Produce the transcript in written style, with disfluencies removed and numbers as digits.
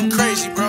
one crazy, bro.